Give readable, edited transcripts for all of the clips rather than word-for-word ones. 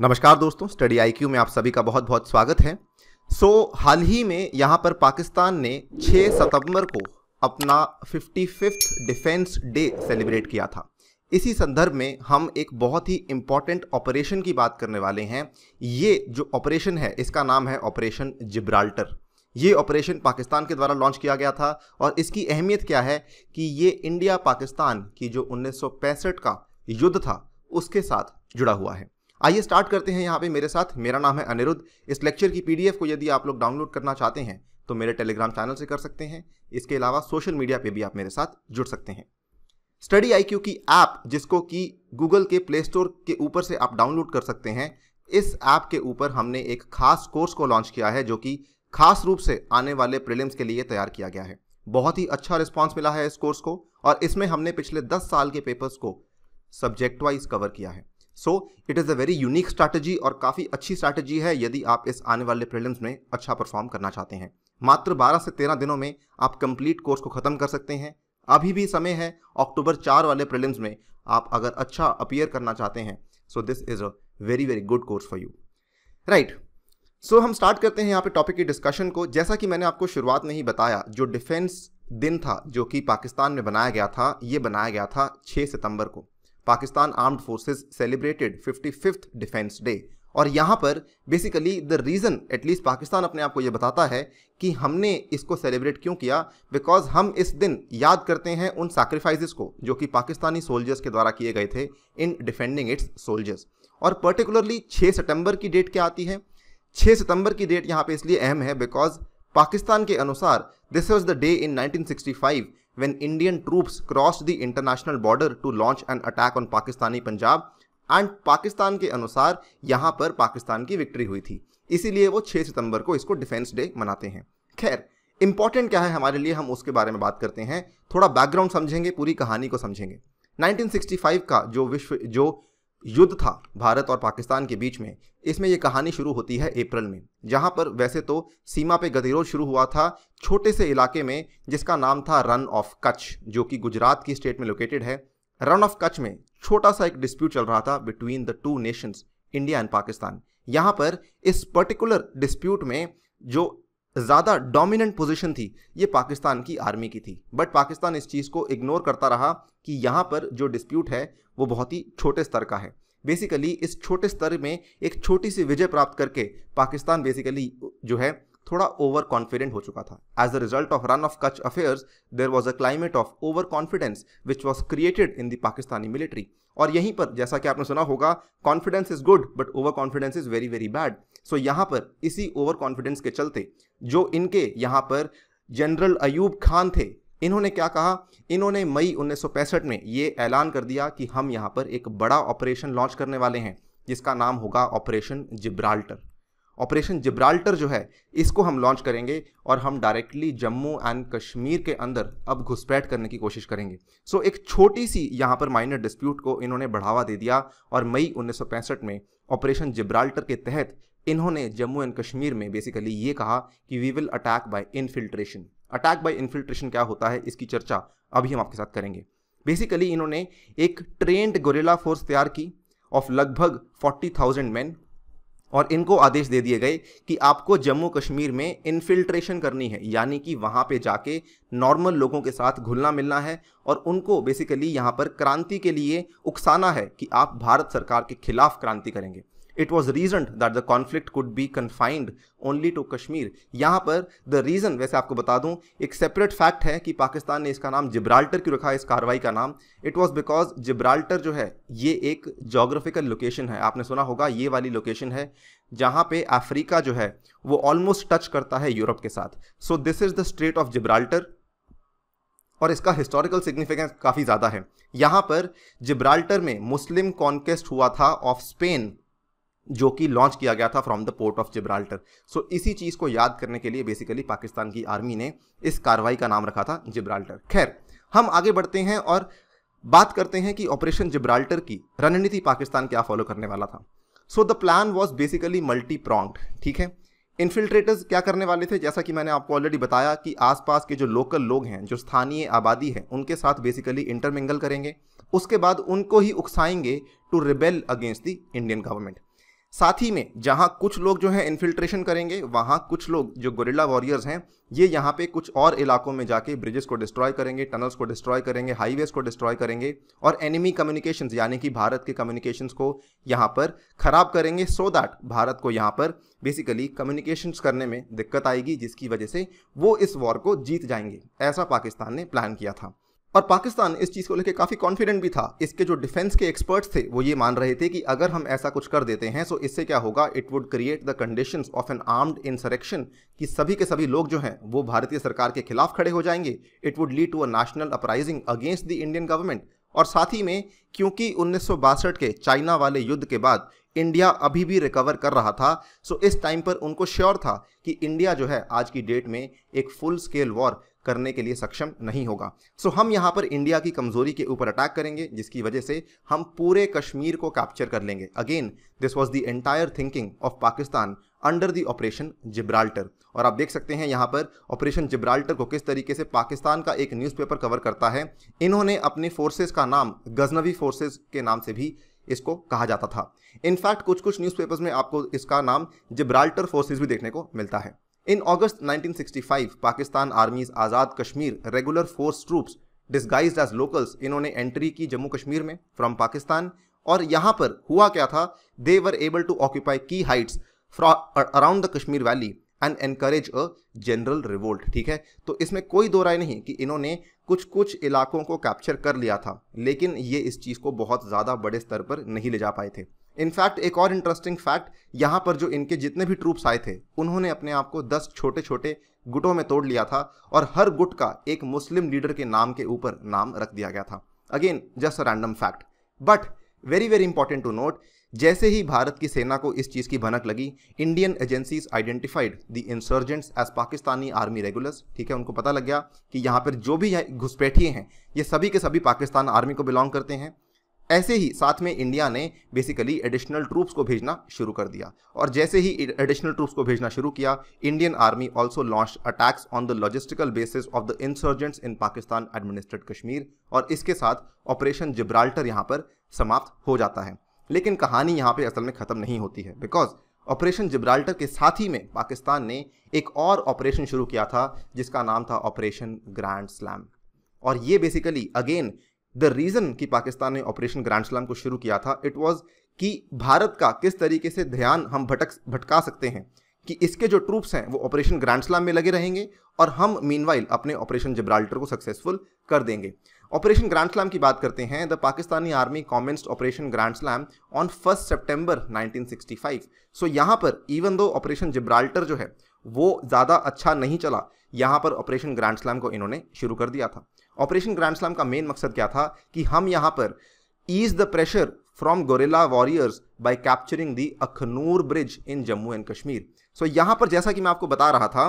नमस्कार दोस्तों, study IQ में आप सभी का बहुत बहुत स्वागत है। हाल ही में यहाँ पर पाकिस्तान ने 6 सितंबर को अपना 55वां डिफेंस डे सेलिब्रेट किया था। इसी संदर्भ में हम एक बहुत ही इम्पॉर्टेंट ऑपरेशन की बात करने वाले हैं। ये जो ऑपरेशन है इसका नाम है ऑपरेशन जिब्राल्टर। ये ऑपरेशन पाकिस्तान के द्वारा लॉन्च किया गया था और इसकी अहमियत क्या है कि ये इंडिया पाकिस्तान की जो 1965 का युद्ध था उसके साथ जुड़ा हुआ है। आइए स्टार्ट करते हैं यहाँ पे मेरे साथ। मेरा नाम है अनिरुद्ध। इस लेक्चर की PDF को यदि आप लोग डाउनलोड करना चाहते हैं तो मेरे टेलीग्राम चैनल से कर सकते हैं। इसके अलावा सोशल मीडिया पे भी आप मेरे साथ जुड़ सकते हैं। स्टडी IQ की ऐप, जिसको कि गूगल के प्ले स्टोर के ऊपर से आप डाउनलोड कर सकते हैं, इस ऐप के ऊपर हमने एक खास कोर्स को लॉन्च किया है जो कि खास रूप से आने वाले प्रीलिम्स के लिए तैयार किया गया है। बहुत ही अच्छा रिस्पॉन्स मिला है इस कोर्स को और इसमें हमने पिछले 10 साल के पेपर्स को सब्जेक्ट वाइज कवर किया है। So it is a very unique strategy और काफ़ी अच्छी स्ट्रैटेजी है यदि आप इस आने वाले प्रीलिम्स में अच्छा परफॉर्म करना चाहते हैं। मात्र 12 से 13 दिनों में आप कंप्लीट कोर्स को ख़त्म कर सकते हैं। अभी भी समय है, अक्टूबर 4 वाले प्रीलिम्स में आप अगर अच्छा अपीयर करना चाहते हैं। So this is a very very good course for you, right. So हम स्टार्ट करते हैं यहाँ पे टॉपिक की डिस्कशन को। जैसा कि मैंने आपको शुरुआत में ही बताया, जो डिफेंस दिन था जो कि पाकिस्तान में बनाया गया था, ये बनाया गया था 6 सितंबर को। पाकिस्तान आर्म्ड फोर्सेस सेलिब्रेटेड 55वां डिफेंस डे। और यहाँ पर basically the reason, at least Pakistan अपने आप को ये बताता है कि हमने इसको सेलिब्रेट क्यों किया, बिकॉज हम इस दिन याद करते हैं उन सैक्रिफाइसेस को जो कि पाकिस्तानी सोल्जर्स के द्वारा किए गए थे इन डिफेंडिंग इट्स सोल्जर्स। और पर्टिकुलरली 6 सितंबर की डेट क्या आती है? 6 सितंबर की डेट यहाँ पर इसलिए अहम है बिकॉज पाकिस्तान के अनुसार this was the day in 1965 when Indian troops crossed the international border to launch an attack on Pakistani Punjab, and Pakistan के अनुसार यहाँ पर पाकिस्तान की विक्ट्री हुई थी। इसीलिए वो 6 सितंबर को इसको डिफेंस डे मनाते हैं। खैर, इम्पॉर्टेंट क्या है हमारे लिए, हम उसके बारे में बात करते हैं। थोड़ा बैकग्राउंड समझेंगे, पूरी कहानी को समझेंगे। 1965 का जो युद्ध था भारत और पाकिस्तान के बीच में, इसमें यह कहानी शुरू होती है अप्रैल में, जहां पर वैसे तो सीमा पे गतिरोध शुरू हुआ था छोटे से इलाके में जिसका नाम था रन ऑफ कच्छ, जो कि गुजरात की स्टेट में लोकेटेड है। रन ऑफ कच्छ में छोटा सा एक डिस्प्यूट चल रहा था between the two nations, India and Pakistan. यहाँ पर इस पर्टिकुलर डिस्प्यूट में जो ज़्यादा डोमिनेंट पोजीशन थी ये पाकिस्तान की आर्मी की थी, बट पाकिस्तान इस चीज़ को इग्नोर करता रहा कि यहाँ पर जो डिस्प्यूट है वो बहुत ही छोटे स्तर का है। बेसिकली इस छोटे स्तर में एक छोटी सी विजय प्राप्त करके पाकिस्तान बेसिकली जो है थोड़ा ओवर कॉन्फिडेंट हो चुका था। As a result of Rann of Kutch affairs there was a climate of over confidence which was created in the Pakistani military. और यहीं पर, जैसा कि आपने सुना होगा, confidence is good but over confidence is very very bad. So यहाँ पर इसी ओवर कॉन्फिडेंस के चलते जो इनके यहाँ पर जनरल अयूब खान थे, इन्होंने क्या कहा, इन्होंने मई 1965 में ये ऐलान कर दिया कि हम यहाँ पर एक बड़ा ऑपरेशन लॉन्च करने वाले हैं जिसका नाम होगा ऑपरेशन जिब्राल्टर। ऑपरेशन जिब्राल्टर जो है इसको हम लॉन्च करेंगे और हम डायरेक्टली जम्मू एंड कश्मीर के अंदर अब घुसपैठ करने की कोशिश करेंगे। सो एक छोटी सी यहाँ पर माइनर डिस्प्यूट को इन्होंने बढ़ावा दे दिया और मई 1965 में ऑपरेशन जिब्राल्टर के तहत इन्होंने जम्मू एंड कश्मीर में बेसिकली ये कहा कि we will attack by infiltration. Attack by infiltration क्या होता है इसकी चर्चा अभी हम आपके साथ करेंगे। बेसिकली इन्होंने एक ट्रेंड गोरिल्ला फोर्स तैयार की ऑफ लगभग 40,000 मैन और इनको आदेश दे दिए गए कि आपको जम्मू कश्मीर में इन्फिल्ट्रेशन करनी है, यानी कि वहाँ पे जाके नॉर्मल लोगों के साथ घुलना मिलना है और उनको बेसिकली यहाँ पर क्रांति के लिए उकसाना है कि आप भारत सरकार के खिलाफ क्रांति करेंगे। It was reasoned that the conflict could be confined only to Kashmir. यहाँ पर the reason, वैसे आपको बता दूँ, एक separate fact है कि पाकिस्तान ने इसका नाम जिब्राल्टर क्यों रखा है, इस कार्रवाई का नाम। It was because जिब्राल्टर जो है ये एक geographical location है, आपने सुना होगा ये वाली location है जहाँ पे अफ्रीका जो है वो ऑलमोस्ट टच करता है यूरोप के साथ। So this is the strait of Gibraltar और इसका हिस्टोरिकल सिग्निफिकेंस काफ़ी ज़्यादा है। यहाँ पर जिब्राल्टर में मुस्लिम कॉन्केस्ट हुआ था ऑफ स्पेन जो कि लॉन्च किया गया था from the port of Gibraltar. So इसी चीज़ को याद करने के लिए बेसिकली पाकिस्तान की आर्मी ने इस कार्रवाई का नाम रखा था जिब्राल्टर। खैर, हम आगे बढ़ते हैं और बात करते हैं कि ऑपरेशन जिब्राल्टर की रणनीति पाकिस्तान क्या फॉलो करने वाला था। So the plan was basically multi pronged, ठीक है। इन्फिल्ट्रेटर्स क्या करने वाले थे, जैसा कि मैंने आपको ऑलरेडी बताया कि आसपास के जो लोकल लोग हैं, जो स्थानीय आबादी है, उनके साथ बेसिकली इंटरमिंगल करेंगे, उसके बाद उनको ही उकसाएंगे to rebel against the Indian government. साथ ही में जहां कुछ लोग जो हैं इन्फिल्ट्रेशन करेंगे, वहां कुछ लोग जो गोरिल्ला वॉरियर्स हैं ये यहाँ पे कुछ और इलाकों में जाके ब्रिजेस को डिस्ट्रॉय करेंगे, टनल्स को डिस्ट्रॉय करेंगे, हाईवेज को डिस्ट्रॉय करेंगे और एनिमी कम्युनिकेशंस यानी कि भारत के कम्युनिकेशंस को यहाँ पर ख़राब करेंगे, सो दैट भारत को यहाँ पर बेसिकली कम्युनिकेशंस करने में दिक्कत आएगी, जिसकी वजह से वो इस वॉर को जीत जाएंगे। ऐसा पाकिस्तान ने प्लान किया था और पाकिस्तान इस चीज़ को लेकर काफ़ी कॉन्फिडेंट भी था। इसके जो डिफेंस के एक्सपर्ट्स थे वो ये मान रहे थे कि अगर हम ऐसा कुछ कर देते हैं तो इससे क्या होगा, it would create the conditions of an armed insurrection, कि सभी के सभी लोग जो हैं वो भारतीय सरकार के खिलाफ खड़े हो जाएंगे। It would lead to a national uprising against the Indian government. और साथ ही में क्योंकि 1962 के चाइना वाले युद्ध के बाद इंडिया अभी भी रिकवर कर रहा था, सो इस टाइम पर उनको श्योर था कि इंडिया जो है आज की डेट में एक फुल स्केल वॉर करने के लिए सक्षम नहीं होगा। सो हम यहाँ पर इंडिया की कमजोरी के ऊपर अटैक करेंगे, जिसकी वजह से हम पूरे कश्मीर को कैप्चर कर लेंगे। Again this was the entire thinking of Pakistan under the operation Gibraltar. और आप देख सकते हैं यहाँ पर ऑपरेशन जिब्राल्टर को किस तरीके से पाकिस्तान का एक न्यूज़पेपर कवर करता है। इन्होंने अपने फोर्सेज का नाम गजनवी फोर्सेज के नाम से भी इसको कहा जाता था। इनफैक्ट कुछ कुछ न्यूज़पेपर्स में आपको इसका नाम जिब्राल्टर फोर्सेज भी देखने को मिलता है। In August 1965 Pakistan army's Azad Kashmir regular force troops disguised as locals, इन्होंने एंट्री की जम्मू कश्मीर में फ्रॉम पाकिस्तान। और यहाँ पर हुआ क्या था, they were able to occupy key heights around the Kashmir valley and encourage a general revolt. ठीक है, तो इसमें कोई दो राय नहीं कि इन्होंने कुछ कुछ इलाकों को कैप्चर कर लिया था, लेकिन ये इस चीज़ को बहुत ज़्यादा बड़े स्तर पर नहीं ले जा पाए थे। इनफैक्ट एक और इंटरेस्टिंग फैक्ट, यहाँ पर जो इनके जितने भी ट्रूप्स आए थे उन्होंने अपने आप को 10 छोटे छोटे गुटों में तोड़ लिया था और हर गुट का एक मुस्लिम लीडर के नाम के ऊपर नाम रख दिया गया था। Again just a random fact, but very very important to note. जैसे ही भारत की सेना को इस चीज़ की भनक लगी, Indian agencies identified the insurgents as Pakistani army regulars. ठीक है, उनको पता लग गया कि यहाँ पर जो भी घुसपैठिए हैं ये सभी के सभी पाकिस्तान आर्मी को बिलोंग करते हैं। ऐसे ही साथ में इंडिया ने बेसिकली एडिशनल ट्रूप्स को भेजना शुरू कर दिया और जैसे ही एडिशनल ट्रूप्स को भेजना शुरू किया, Indian army also launch attacks on the logistical bases of the insurgents in Pakistan administered Kashmir. और इसके साथ ऑपरेशन जिब्राल्टर यहाँ पर समाप्त हो जाता है। लेकिन कहानी यहाँ पे असल में ख़त्म नहीं होती है, बिकॉज ऑपरेशन जिब्राल्टर के साथ ही में पाकिस्तान ने एक और ऑपरेशन शुरू किया था जिसका नाम था ऑपरेशन ग्रैंड स्लैम। और ये बेसिकली अगेन द रीज़न कि पाकिस्तान ने ऑपरेशन ग्रैंड स्लैम को शुरू किया था, इट वाज कि भारत का किस तरीके से ध्यान हम भटका सकते हैं कि इसके जो ट्रूप्स हैं वो ऑपरेशन ग्रैंड स्लैम में लगे रहेंगे और हम मीनवाइल अपने ऑपरेशन जिब्राल्टर को सक्सेसफुल कर देंगे। ऑपरेशन ग्रैंड स्लैम की बात करते हैं। The Pakistani army commenced operation grand slam on 1 सितंबर 1965। सो यहाँ पर इवन दो ऑपरेशन जिब्राल्टर जो है वो ज़्यादा अच्छा नहीं चला, यहाँ पर ऑपरेशन ग्रैंड स्लैम को इन्होंने शुरू कर दिया था। ऑपरेशन ग्रैंड स्लैम का मेन मकसद क्या था कि हम यहाँ पर ease the pressure from guerrilla warriors by capturing the Akhnoor bridge in Jammu and Kashmir. So यहाँ पर जैसा कि मैं आपको बता रहा था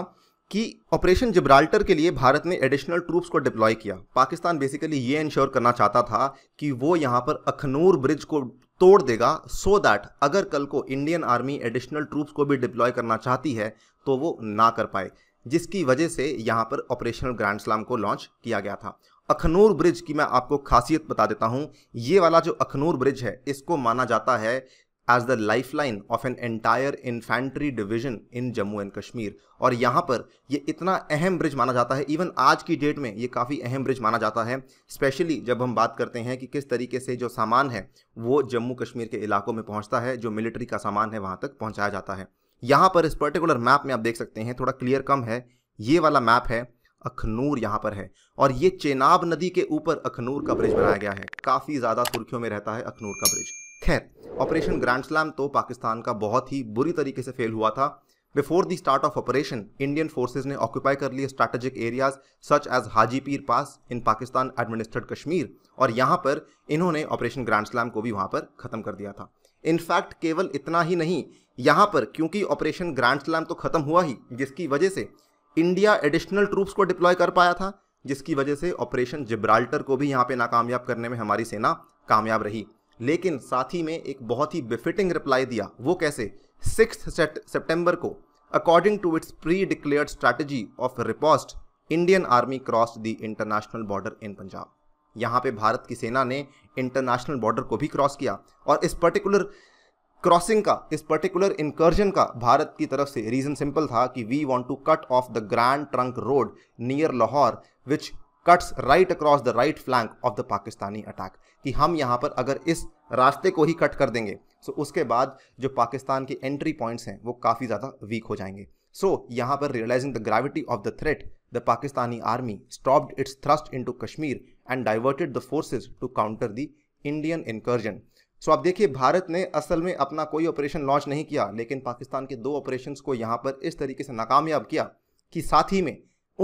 कि ऑपरेशन जिब्राल्टर के लिए भारत ने एडिशनल ट्रूप्स को डिप्लॉय किया। पाकिस्तान बेसिकली ये इंश्योर करना चाहता था कि वो यहाँ पर अखनूर ब्रिज को तोड़ देगा, सो दैट अगर कल को इंडियन आर्मी एडिशनल ट्रूप्स को भी डिप्लॉय करना चाहती है तो वो ना कर पाए, जिसकी वजह से यहाँ पर ऑपरेशन ग्रैंड स्लैम को लॉन्च किया गया था। अखनूर ब्रिज की मैं आपको खासियत बता देता हूँ। ये वाला जो अखनूर ब्रिज है इसको माना जाता है as the lifeline of an entire infantry division in Jammu and Kashmir। और यहाँ पर ये इतना अहम ब्रिज माना जाता है, इवन आज की डेट में ये काफ़ी अहम ब्रिज माना जाता है, स्पेशली जब हम बात करते हैं कि किस तरीके से जो सामान है वो जम्मू कश्मीर के इलाकों में पहुँचता है, जो मिलिट्री का सामान है वहाँ तक पहुँचाया जाता है। यहाँ पर इस पर्टिकुलर मैप में आप देख सकते हैं, थोड़ा क्लियर कम है, ये वाला मैप है, अखनूर यहाँ पर है और ये चेनाब नदी के ऊपर अखनूर का ब्रिज बनाया गया है। काफ़ी ज़्यादा सुर्खियों में रहता है अखनूर का ब्रिज। खैर, ऑपरेशन ग्रैंड स्लैम तो पाकिस्तान का बहुत ही बुरी तरीके से फेल हुआ था। Before the start of operation Indian forces ने ऑक्यूपाई कर लिए strategic areas such as Hajipir pass in Pakistan administered Kashmir और यहाँ पर इन्होंने ऑपरेशन ग्रैंड स्लैम को भी वहाँ पर ख़त्म कर दिया था। इनफैक्ट केवल इतना ही नहीं, यहाँ पर क्योंकि ऑपरेशन ग्रैंड स्लैम तो ख़त्म हुआ ही, जिसकी वजह से इंडिया एडिशनल ट्रूप्स को डिप्लॉय कर पाया था, जिसकी वजह से ऑपरेशन जिब्राल्टर को भी यहाँ पर नाकामयाब करने में हमारी सेना कामयाब रही। लेकिन साथ ही में एक बहुत ही बेफिटिंग रिप्लाई दिया। वो कैसे? 6 सितंबर को according to its pre declared strategy of riposte Indian army cross the international border in Punjab. यहाँ पे भारत की सेना ने इंटरनेशनल बॉर्डर को भी क्रॉस किया और इस पर्टिकुलर क्रॉसिंग का, इस पर्टिकुलर इंकर्जन का भारत की तरफ से रीजन सिंपल था कि we want to cut off the grand trunk road near Lahore which cuts right across the right flank of the Pakistani attack, कि हम यहाँ पर अगर इस रास्ते को ही कट कर देंगे तो उसके बाद जो पाकिस्तान के एंट्री पॉइंट्स हैं वो काफ़ी ज़्यादा वीक हो जाएंगे। सो यहाँ पर realising the gravity of the threat the Pakistani army stopped its thrust into Kashmir and diverted the forces to counter the Indian incursion. सो आप देखिए, भारत ने असल में अपना कोई ऑपरेशन लॉन्च नहीं किया, लेकिन पाकिस्तान के दो ऑपरेशन को यहाँ पर इस तरीके से नाकामयाब किया कि साथ ही में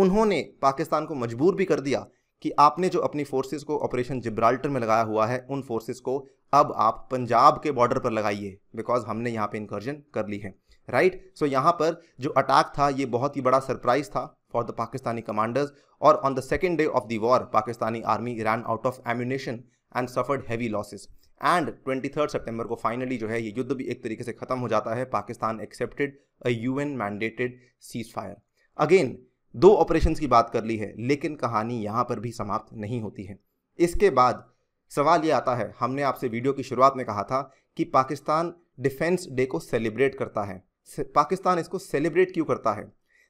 उन्होंने पाकिस्तान को मजबूर भी कर दिया कि आपने जो अपनी फोर्सेस को ऑपरेशन जिब्राल्टर में लगाया हुआ है उन फोर्सेस को अब आप पंजाब के बॉर्डर पर लगाइए, बिकॉज हमने यहाँ पे इनकर्जन कर ली है, राइट। सो यहाँ पर जो अटैक था ये बहुत ही बड़ा सरप्राइज था फॉर द पाकिस्तानी कमांडर्स, और on the second day of the war Pakistani army ran out of ammunition and suffered heavy losses, and 23 सितंबर को फाइनली जो है ये युद्ध भी एक तरीके से ख़त्म हो जाता है। Pakistan accepted a UN mandated cease fire. Again दो ऑपरेशंस की बात कर ली है, लेकिन कहानी यहाँ पर भी समाप्त नहीं होती है। इसके बाद सवाल ये आता है, हमने आपसे वीडियो की शुरुआत में कहा था कि पाकिस्तान डिफेंस डे को सेलिब्रेट करता है, पाकिस्तान इसको सेलिब्रेट क्यों करता है।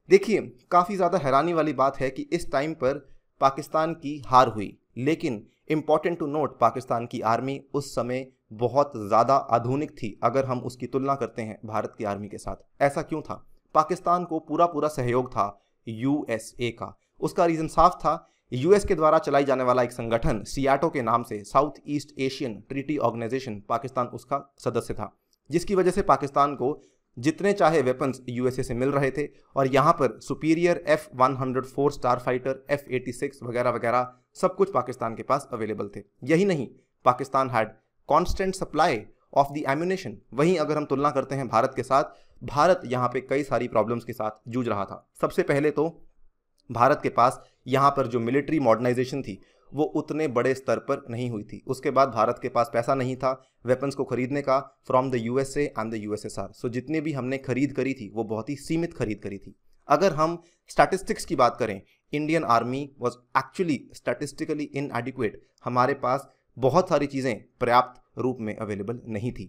देखिए, काफ़ी ज़्यादा हैरानी वाली बात है कि इस टाइम पर पाकिस्तान की हार हुई, लेकिन इम्पॉर्टेंट टू नोट पाकिस्तान की आर्मी उस समय बहुत ज़्यादा आधुनिक थी अगर हम उसकी तुलना करते हैं भारत की आर्मी के साथ। ऐसा क्यों था? पाकिस्तान को पूरा सहयोग था USA का। उसका रीज़न साफ था, US के द्वारा चलाई जाने वाला एक संगठन SEATO के नाम से, south east Asian treaty organisation, Pakistan उसका सदस्य था, जिसकी वजह से पाकिस्तान को जितने चाहे वेपन्स USA से मिल रहे थे, और यहाँ पर सुपीरियर F-104 स्टारफाइटर, F-86 वगैरह वगैरह सब कुछ पाकिस्तान के पास अवेलेबल थे। यही नहीं, Pakistan had constant supply of the ammunition. वहीं अगर हम तुलना करते हैं भारत के साथ, भारत यहाँ पे कई सारी प्रॉब्लम्स के साथ जूझ रहा था। सबसे पहले तो भारत के पास यहाँ पर जो मिलिट्री मॉडर्नाइजेशन थी वो उतने बड़े स्तर पर नहीं हुई थी। उसके बाद भारत के पास पैसा नहीं था वेपन्स को खरीदने का from the USA and the USSR। सो जितने भी हमने खरीद करी थी वो बहुत ही सीमित खरीद करी थी। अगर हम स्टैटिस्टिक्स की बात करें, Indian army was actually statistically inadequate. हमारे पास बहुत सारी चीज़ें पर्याप्त रूप में अवेलेबल नहीं थी।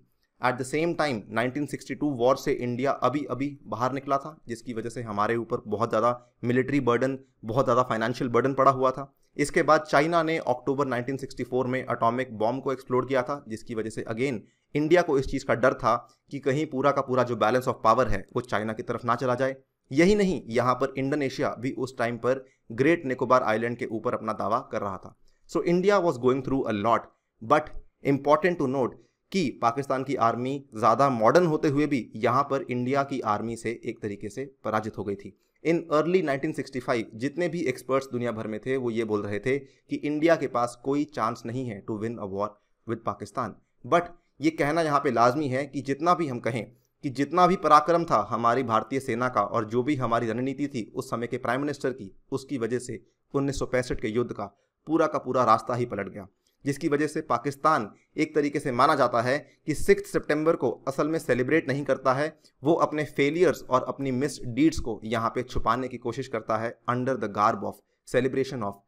At the same time 1962 war से इंडिया अभी अभी बाहर निकला था, जिसकी वजह से हमारे ऊपर बहुत ज़्यादा मिलिट्री बर्डन, बहुत ज़्यादा फाइनेंशियल बर्डन पड़ा हुआ था। इसके बाद चाइना ने अक्टूबर 1964 में एटॉमिक बॉम्ब को एक्सप्लोड किया था, जिसकी वजह से अगेन इंडिया को इस चीज़ का डर था कि कहीं पूरा का पूरा जो बैलेंस ऑफ पावर है वो चाइना की तरफ ना चला जाए। यही नहीं, यहाँ पर इंडोनेशिया भी उस टाइम पर ग्रेट निकोबार आइलैंड के ऊपर अपना दावा कर रहा था। So India was going through a lot, but important to note कि पाकिस्तान की आर्मी ज़्यादा मॉडर्न होते हुए भी यहाँ पर इंडिया की आर्मी से एक तरीके से पराजित हो गई थी। इन अर्ली 1965 जितने भी एक्सपर्ट्स दुनिया भर में थे वो ये बोल रहे थे कि इंडिया के पास कोई चांस नहीं है to win a war with Pakistan. But ये कहना यहाँ पे लाजमी है कि जितना भी हम कहें कि जितना भी पराक्रम था हमारी भारतीय सेना का और जो भी हमारी रणनीति थी उस समय के प्राइम मिनिस्टर की, उसकी वजह से 1965 के युद्ध का पूरा रास्ता ही पलट गया, जिसकी वजह से पाकिस्तान एक तरीके से माना जाता है कि 6 सितंबर को असल में सेलिब्रेट नहीं करता है, वो अपने फेलियर्स और अपनी मिस डीड्स को यहाँ पे छुपाने की कोशिश करता है under the garb of celebration of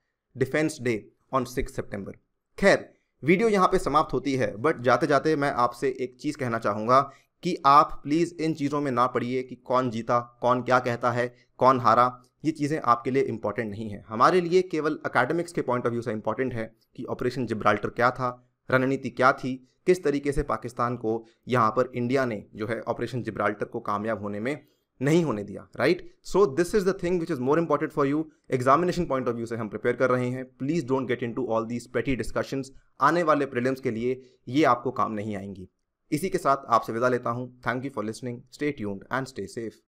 defence day on 6 सितंबर। खैर, वीडियो यहाँ पे समाप्त होती है, बट जाते जाते मैं आपसे एक चीज़ कहना चाहूँगा कि आप प्लीज़ इन चीज़ों में ना पड़िए कि कौन जीता, कौन क्या कहता है, कौन हारा। ये चीज़ें आपके लिए इम्पॉर्टेंट नहीं है। हमारे लिए केवल एकेडमिक्स के पॉइंट ऑफ व्यू से इम्पॉर्टेंट है कि ऑपरेशन जिब्राल्टर क्या था, रणनीति क्या थी, किस तरीके से पाकिस्तान को यहाँ पर इंडिया ने जो है ऑपरेशन जिब्राल्टर को कामयाब होने में नहीं होने दिया, right. So this is the thing which is more important for you. Examination point of view से हम प्रिपेयर कर रहे हैं, please don't get into all these petty discussions. आने वाले प्रीलिम्स के लिए ये आपको काम नहीं आएंगी। इसी के साथ आपसे विदा लेता हूँ। Thank you for listening, stay tuned and stay safe.